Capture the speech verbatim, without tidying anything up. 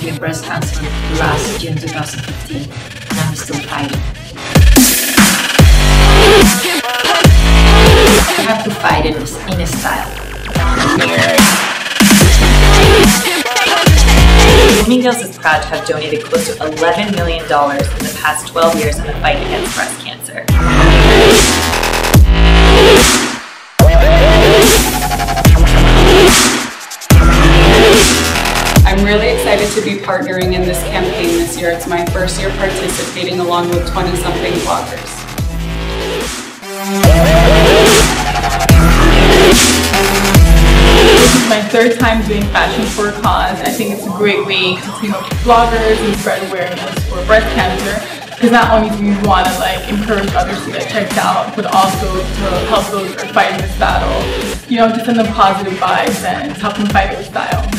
diagnosed with breast cancer last June two thousand fifteen, and I'm still fighting. I have to fight it in a style. Bloomingdale's and proud to have donated close to eleven million dollars in the past twelve years in the fight against breast cancer. I'm really excited to be partnering in this campaign this year. It's my first year participating along with twenty-something bloggers. This is my third time doing Fashion for a Cause. I think it's a great way to team up with bloggers and spread awareness for breast cancer. Because not only do we want to like encourage others to get checked out, but also to help those who are fighting this battle. You know, just send them positive vibes and help them fight it with style.